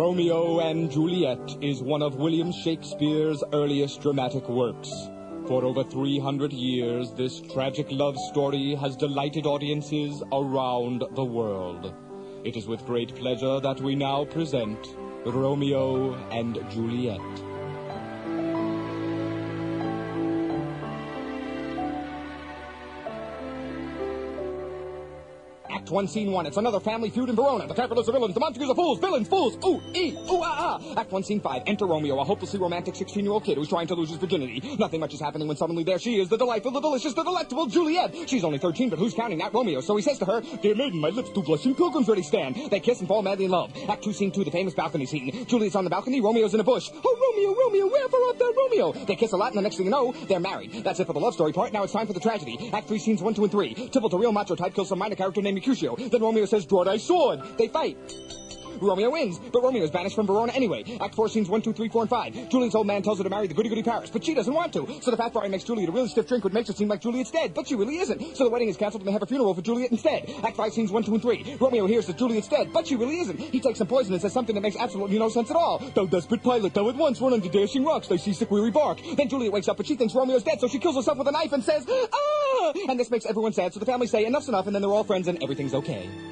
Romeo and Juliet is one of William Shakespeare's earliest dramatic works. For over 300 years, this tragic love story has delighted audiences around the world. It is with great pleasure that we now present Romeo and Juliet. Act 1, Scene 1. It's another family feud in Verona. The Capulets are villains, the Montagues are fools, villains, fools, ooh, ee, ooh, ah, ah. Act 1, Scene 5. Enter Romeo, a hopelessly romantic 16-year-old kid who's trying to lose his virginity. Nothing much is happening when suddenly there she is, the delightful, the delicious, the delectable Juliet. She's only 13, but who's counting? Not Romeo. So he says to her, "Dear maiden, my lips do blushing pilgrims ready stand." They kiss and fall madly in love. Act 2, Scene 2. The famous balcony scene. Juliet's on the balcony, Romeo's in a bush. "Oh, Romeo, Romeo, wherefore art thou, Romeo?" They kiss a lot, and the next thing you know, they're married. That's it for the love story part. Now it's time for the tragedy. Act 3, Scenes 1, 2, and 3. Tybalt, a real macho type, kills some minor character named Mercutio. Then Romeo says, "Draw thy sword." They fight. Romeo wins, but Romeo's banished from Verona anyway. Act 4, Scenes 1, 2, 3, 4, and 5. Juliet's old man tells her to marry the goody-goody Paris, but she doesn't want to. So the fat friar makes Juliet a really stiff drink, which makes it seem like Juliet's dead, but she really isn't. So the wedding is cancelled and they have a funeral for Juliet instead. Act 5, Scenes 1, 2, and 3. Romeo hears that Juliet's dead, but she really isn't. He takes some poison and says something that makes absolutely no sense at all. "Thou desperate pilot, thou at once run under dashing rocks, thy seasick weary bark." Then Juliet wakes up, but she thinks Romeo's dead, so she kills herself with a knife and says, "Ah!" And this makes everyone sad, so the family say, "Enough's enough," and then they're all friends and everything's okay.